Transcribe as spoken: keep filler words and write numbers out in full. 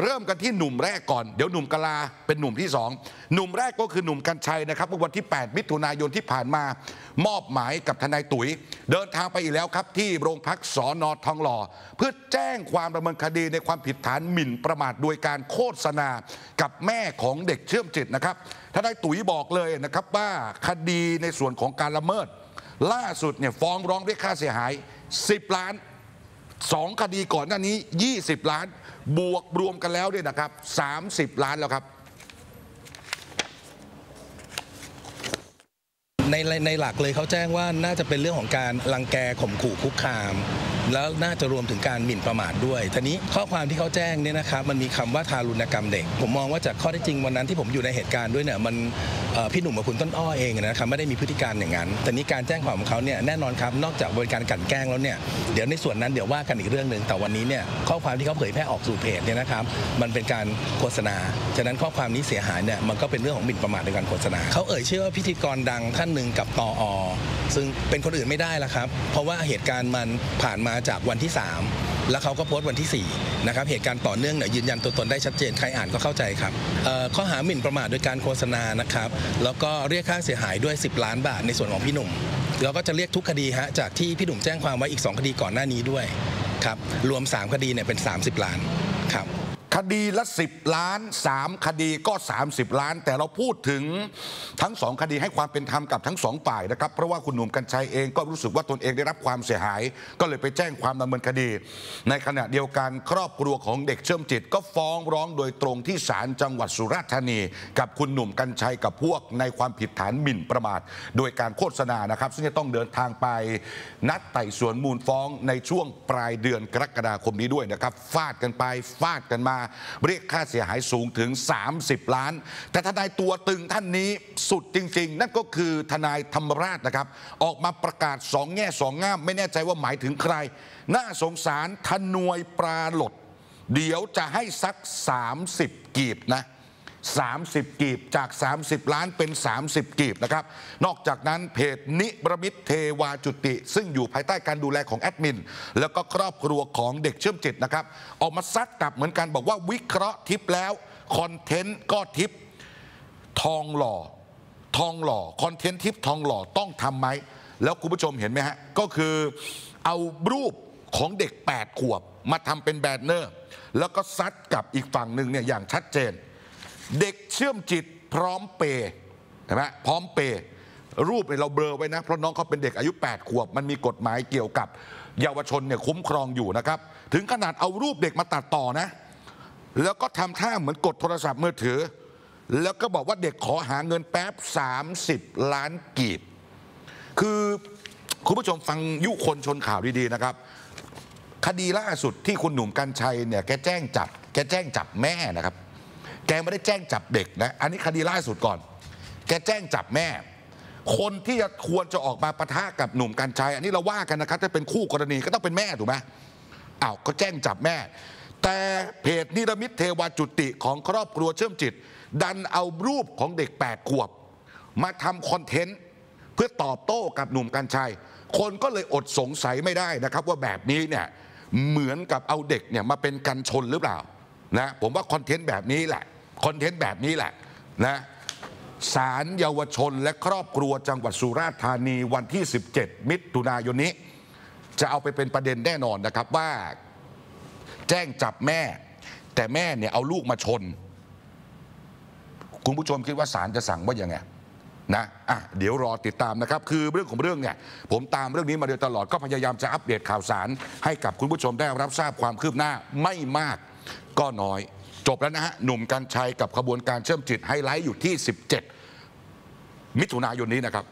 เริ่มกันที่หนุ่มแรกก่อนเดี๋ยวหนุ่มกลาเป็นหนุ่มที่สองหนุ่มแรกก็คือหนุ่มกัญชัยนะครับเมื่อวันที่แปดมิถุนายนที่ผ่านมามอบหมายกับทนายตุ๋ยเดินทางไปอีกแล้วครับที่โรงพักสน.ทองหล่อเพื่อแจ้งความดำเนินคดีในความผิดฐานหมิ่นประมาทโดยการโฆษณากับแม่ของเด็กเชื่อมจิตนะครับทนายตุ๋ยบอกเลยนะครับว่าคดีในส่วนของการละเมิดล่าสุดเนี่ยฟ้องร้องเรียกค่าเสียหายสิบล้านสองคดีก่อนหน้านี้ยี่สิบล้านบวกรวมกันแล้วด้วยนะครับสามสิบล้านแล้วครับในในหลักเลยเขาแจ้งว่าน่าจะเป็นเรื่องของการรังแกข่มขู่คุกคามแล้วน่าจะรวมถึงการหมิ่นประมาทด้วยทีนี้ข้อความที่เขาแจ้งเนี่ยนะครับมันมีคำว่าทารุณกรรมเด็กผมมองว่าจากข้อเท็จจริงวันนั้นที่ผมอยู่ในเหตุการณ์ด้วยเนี่ยมันพี่หนุ่มกับคุณต้นอ้อเองนะครับไม่ได้มีพฤติการอย่างนั้นแต่นี้การแจ้งความของเขาเนี่ยแน่นอนครับนอกจากบริการกลั่นแกล้งแล้วเนี่ยเดี๋ยวในส่วนนั้นเดี๋ยวว่ากันอีกเรื่องหนึ่งแต่วันนี้เนี่ยข้อความที่เขาเผยแพร่ออกสู่เพจเนี่ยนะครับมันเป็นการโฆษณาฉะนั้นข้อความนี้เสียหายเนี่ยมันก็เป็นเรื่องของหมิ่นประมาทในการโฆษณาเขาเอ่ยชื่อว่าพิธีกรดังท่านหนึ่งกับตอ.ซึ่งเป็นคนอื่นไม่ได้ละครับเพราะว่าเหตุการณ์มันผ่านมาจากวันที่สามแล้วเขาก็โพสต์วันที่สี่นะครับเหตุการณ์ต่อเนื่องเนี่ยยืนยันตัวตนได้ชัดเจนใครอ่านก็เข้าใจครับข้อหาหมิ่นประมาทโดยการโฆษณานะครับแล้วก็เรียกค่าเสียหายด้วยสิบล้านบาทในส่วนของพี่หนุ่มแล้วก็จะเรียกทุกคดีฮะจากที่พี่หนุ่มแจ้งความไว้อีกสองคดีก่อนหน้านี้ด้วยครับรวมสามคดีเนี่ยเป็นสามสิบล้านครับคดีละสิบล้านสามคดีก็สามสิบล้านแต่เราพูดถึงทั้งสองคดีให้ความเป็นธรรมกับทั้งสองฝ่ายนะครับเพราะว่าคุณหนุ่มกัญชัยเองก็รู้สึกว่าตนเองได้รับความเสียหายก็เลยไปแจ้งความดำเนินคดีในขณะเดียวกันครอบครัวของเด็กเชื่อมจิตก็ฟ้องร้องโดยตรงที่ศาลจังหวัดสุราษฎร์ธานีกับคุณหนุ่มกัญชัยกับพวกในความผิดฐานหมิ่นประมาทโดยการโฆษณานะครับซึ่งจะต้องเดินทางไปนัดไต่สวนมูลฟ้องในช่วงปลายเดือนกรกฎาคมนี้ด้วยนะครับฟาดกันไปฟาดกันมาเรียกค่าเสียหายสูงถึงสามสิบล้านแต่ทนายตัวตึงท่านนี้สุดจริงๆนั่นก็คือทนายธรรมราชนะครับออกมาประกาศสองแง่สองง่ามไม่แน่ใจว่าหมายถึงใครน่าสงสารทนายปลาหลดเดี๋ยวจะให้สักสามสิบกีบนะสามสิบกีบจากสามสิบล้านเป็นสามสิบกีบนะครับนอกจากนั้นเพจนิรมิตเทวาจุติซึ่งอยู่ภายใต้การดูแลของแอดมินแล้วก็ครอบครัวของเด็กเชื่อมจิตนะครับออกมาซัดกลับเหมือนกันบอกว่าวิเคราะห์ทิปแล้วคอนเทนต์ก็ทิปทองหล่อทองหล่อคอนเทนต์ทิปทองหล่อต้องทำไหมแล้วคุณผู้ชมเห็นไหมฮะก็คือเอารูปของเด็กแปดขวบมาทำเป็นแบนเนอร์แล้วก็ซัดกับอีกฝั่งหนึ่งเนี่ยอย่างชัดเจนเด็กเชื่อมจิตพร้อมเปย์ใช่ไหมพร้อมเปย์รูปเนี่ยเราเบลอไว้นะเพราะน้องเขาเป็นเด็กอายุแปดขวบมันมีกฎหมายเกี่ยวกับเยาวชนเนี่ยคุ้มครองอยู่นะครับถึงขนาดเอารูปเด็กมาตัดต่อนะแล้วก็ทำท่าเหมือนกดโทรศัพท์มือถือแล้วก็บอกว่าเด็กขอหาเงินแป๊บสามสิบล้านกีบคือคุณผู้ชมฟังยุคนชนข่าวดีๆนะครับคดีล่าสุดที่คุณหนุ่มกัญชัยเนี่ยแกแจ้งจับแกแจ้งจับแม่นะครับแกไม่ได้แจ้งจับเด็กนะอันนี้คดีล่าสุดก่อนแกแจ้งจับแม่คนที่จะควรจะออกมาปะทะกับหนุ่มกัญชัยอันนี้เราว่ากันนะครับถ้าเป็นคู่กรณีก็ต้องเป็นแม่ถูกไหมอ้าวก็แจ้งจับแม่แต่เพจนิรมิตเทวาจุติของครอบครัวเชื่อมจิตดันเอารูปของเด็กแปดขวบมาทำคอนเทนต์เพื่อตอบโต้กับหนุ่มกัญชัยคนก็เลยอดสงสัยไม่ได้นะครับว่าแบบนี้เนี่ยเหมือนกับเอาเด็กเนี่ยมาเป็นกันชนหรือเปล่านะผมว่าคอนเทนต์แบบนี้แหละคอนเทนต์แบบนี้แหละนะศาลเยาวชนและครอบครัวจังหวัดสุราษฎร์ธานีวันที่สิบเจ็ดมิถุนายนนี้จะเอาไปเป็นประเด็นแน่นอนนะครับว่าแจ้งจับแม่แต่แม่เนี่ยเอาลูกมาชนคุณผู้ชมคิดว่าศาลจะสั่งว่ายังไงนะอ่ะเดี๋ยวรอติดตามนะครับคือเรื่องของเรื่องเนี่ยผมตามเรื่องนี้มาโดยตลอดก็พยายามจะอัปเดตข่าวสารให้กับคุณผู้ชมได้รับทราบความคืบหน้าไม่มากก็น้อยจบแล้วนะฮะหนุ่มกัญชัยกับขบวนการเชื่อมจิตไฮไลท์อยู่ที่สิบเจ็ดมิถุนายนนี้นะครับ